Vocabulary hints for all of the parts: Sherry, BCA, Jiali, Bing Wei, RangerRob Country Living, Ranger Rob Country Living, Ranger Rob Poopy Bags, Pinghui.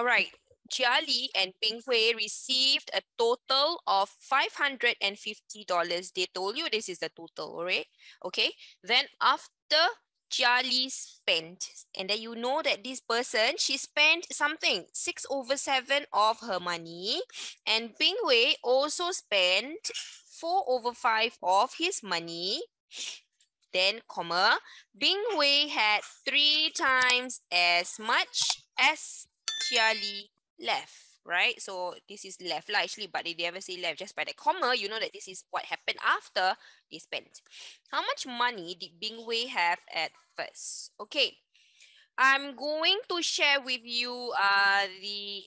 All right, Jiali and Bing Wei received a total of $550. They told you this is the total, all right? Okay, then after Jiali spent, and then you know that this person, she spent something, 6/7 of her money, and Bing Wei also spent 4/5 of his money. Then, comma, Bing Wei had 3 times as much as Jiali left, right? So this is left lah, actually, but they never say left. Just by the comma, you know that this is what happened after they spent. How much money did Bing Wei have at first? Okay, I'm going to share with you the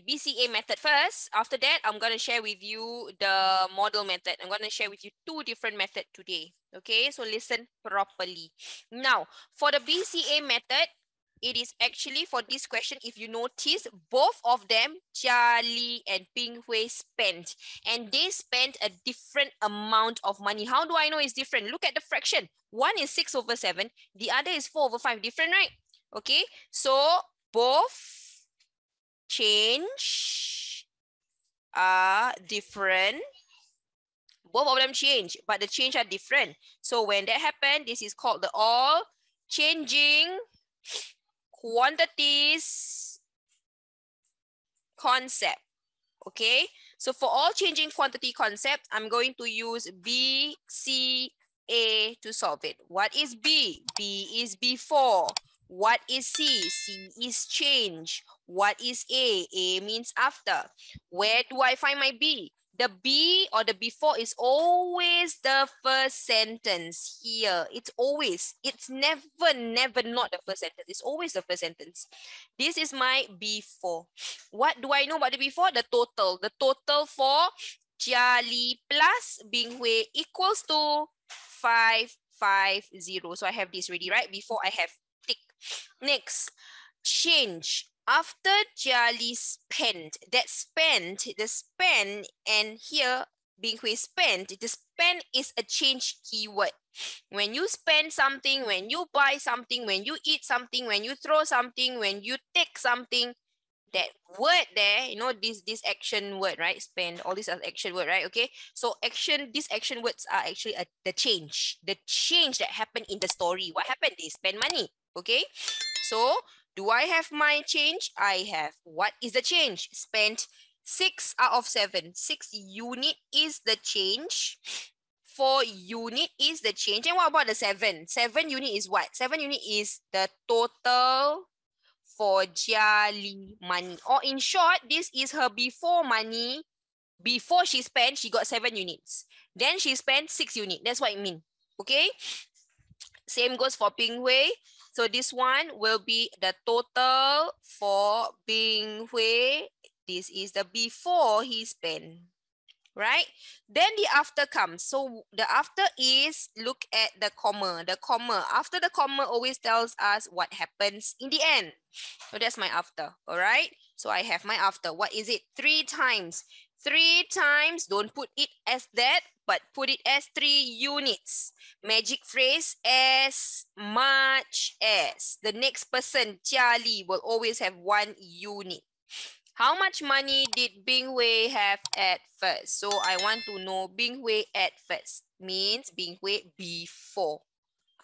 BCA method first. After that, I'm going to share with you the model method. I'm going to share with you 2 different methods today. Okay, so listen properly. Now, for the BCA method, it is actually for this question, if you notice, both of them, Jiali and Bing Wei, spent. And they spent a different amount of money. How do I know it's different? Look at the fraction. One is 6/7. The other is 4/5. Different, right? Okay, so both change are different. Both of them change, but the change are different. So when that happened, this is called the all changing quantities concept. Okay, so for all changing quantity concept, I'm going to use BCA to solve it. What is B? B is before. What is C? C is change. What is A? A means after. Where do I find my B? The B or the before is always the first sentence here. It's always. It's never not the first sentence. It's always the first sentence. This is my before. What do I know about the before? The total. The total for Jiali plus Bing Wei equals to 550. So I have this ready, right? Before I have tick. Next, change. After Jiali spent, that spent, the spend, and here Bing Wei spent, the spend is a change keyword. When you spend something, when you buy something, when you eat something, when you throw something, when you take something, that word there, you know, this action word, right? Spend, all these are action word, right? Okay, so action, these action words are actually the change that happened in the story. What happened? They spend money, okay? So, do I have my change? I have. What is the change? Spent 6/7. 6 unit is the change. 4 unit is the change. And what about the 7? 7 unit is what? 7 unit is the total for Jiali money. Or in short, this is her before money. Before she spent, she got 7 units. Then she spent 6 unit. That's what it means. Okay? Same goes for Bing Wei. So this one will be the total for Bing Wei. This is the before he spent, right? Then the after comes. So the after is, look at the comma. The comma. After the comma always tells us what happens in the end. So that's my after, all right? So I have my after. What is it? 3 times. 3 times, don't put it as that, but put it as 3 units. Magic phrase, as much as. The next person, Jiali, will always have 1 unit. How much money did Bing Wei have at first? So I want to know Bing Wei at first. Means Bing Wei before,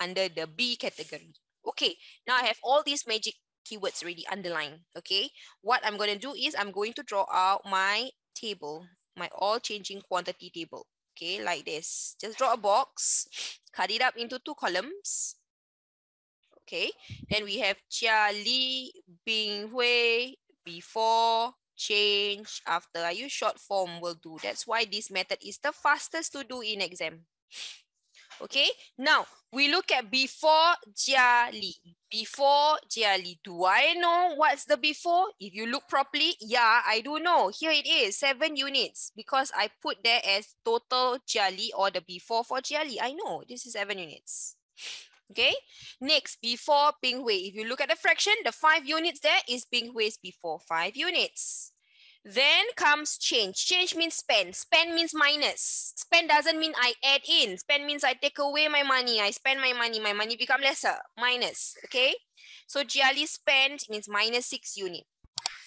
under the B category. Okay, now I have all these magic keywords already underlined, okay? What I'm going to do is I'm going to draw out my table, my all changing quantity table, okay, like this. Just draw a box, cut it up into 2 columns, okay? Then we have Jiali, Bing Wei, before, change, after. I use short form will do. That's why this method is the fastest to do in exam. Okay, now we look at before Jiali. Before Jiali, do I know what's the before? If you look properly, yeah, I do know. Here it is, 7 units, because I put there as total Jiali or the before for Jiali. I know this is 7 units. Okay, next, before Bing Wei. If you look at the fraction, the 5 units there is Bing Wei's before, 5 units. Then comes change. Change means spend. Spend means minus. Spend doesn't mean I add in. Spend means I take away my money. I spend my money. My money become lesser. Minus. Okay. So Jiali spend means minus 6 unit.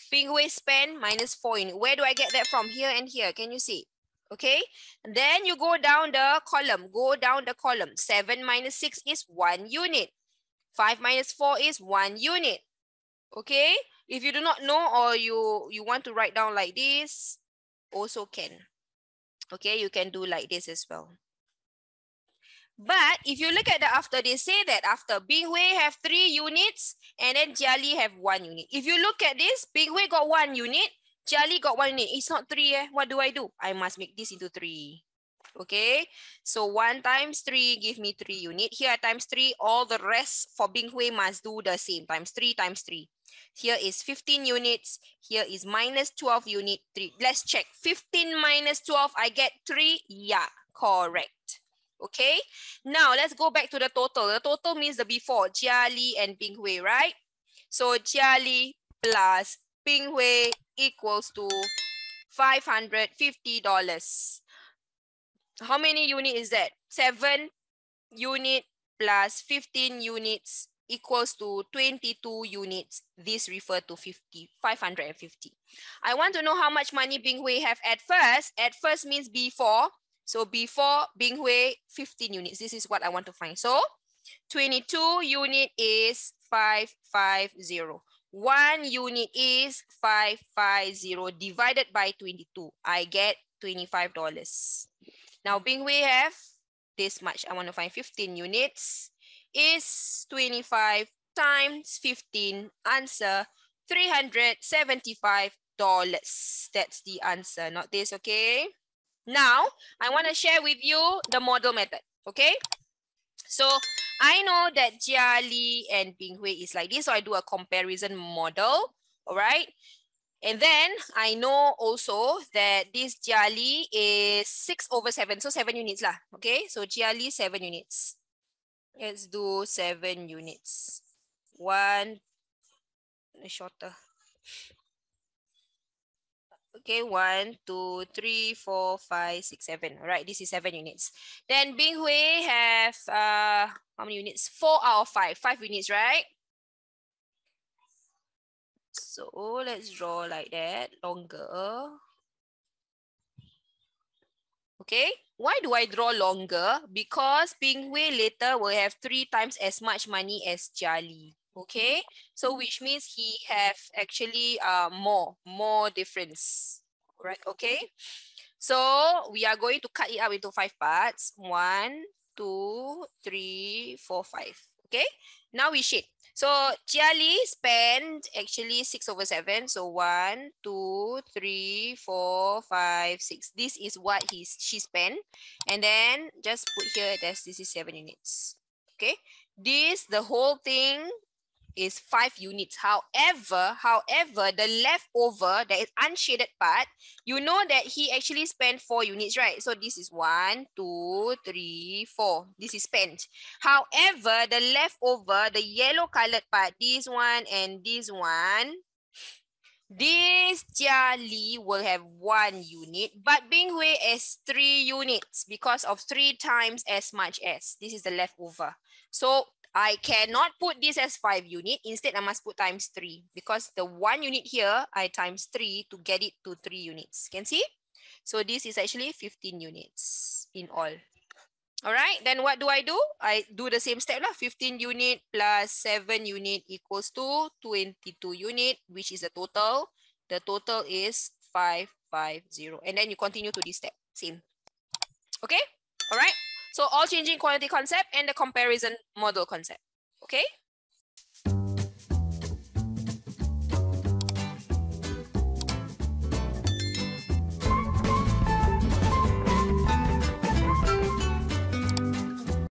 Pinghui spent -4 units. Where do I get that from? Here and here. Can you see? Okay. And then you go down the column. Go down the column. 7 - 6 is 1 unit. 5 - 4 is 1 unit. Okay. If you do not know or you want to write down like this, also can. Okay, you can do like this as well. But if you look at the after, they say that after Bing Wei have 3 units and then Jiali have 1 unit. If you look at this, Bing Wei got 1 unit, Jiali got 1 unit. It's not 3. What do? I must make this into 3. Okay, so 1 times 3 give me 3 units. Here ×3, all the rest for Bing Wei must do the same. ×3 ×3. Here is 15 units. Here is -12 units. 3. Let's check. 15 - 12, I get 3. Yeah, correct. Okay, now let's go back to the total. The total means the before, Jiali and Bing Wei, right? So Jiali plus Bing Wei equals to $550. How many units is that? 7 units plus 15 units equals to 22 units. This refers to 550. I want to know how much money Bing Wei have at first. At first means before. So before Bing Wei, 15 units. This is what I want to find. So 22 unit is 550. 1 unit is 550 divided by 22. I get $25. Now Bing Wei have this much. I want to find 15 units is 25 times 15. Answer $375. That's the answer. Not this, okay? Now, I want to share with you the model method, okay? So, I know that Jiali and Bing Wei is like this, so I do a comparison model, all right? And then, I know also that this Jiali is 6/7, so 7 units lah, okay? So, Jiali, 7 units. Let's do 7 units. One, shorter. Okay, 1, 2, 3, 4, 5, 6, 7. All right, this is 7 units. Then Bing Wei have how many units? 4 out of 5. 5 units, right? So let's draw like that, longer. Okay, why do I draw longer? Because Bing Wei later will have 3 times as much money as Jiali. Okay, so which means he have actually more difference, right? Okay, so we are going to cut it up into 5 parts. 1, 2, 3, 4, 5. Okay, now we shape. So Jiali spent actually 6/7. So 1, 2, 3, 4, 5, 6. This is what she spent. And then just put here, this is 7 units. Okay, this, the whole thing, is 5 units. However, the leftover, that is unshaded part, you know that he actually spent 4 units, right? So this is 1, 2, 3, 4. This is spent. However, the leftover, the yellow colored part, this one and this one, this Jiali will have 1 unit, but Bing Wei is 3 units because of 3 times as much as. This is the leftover. So I cannot put this as 5 units. Instead, I must put ×3 because the 1 unit here, I ×3 to get it to 3 units. Can see? So this is actually 15 units in all. All right, then what do? I do the same step. 15 unit plus 7 unit equals to 22 unit, which is the total. The total is 550. And then you continue to this step. Same. Okay, all right. So all changing quantity concept and the comparison model concept, okay?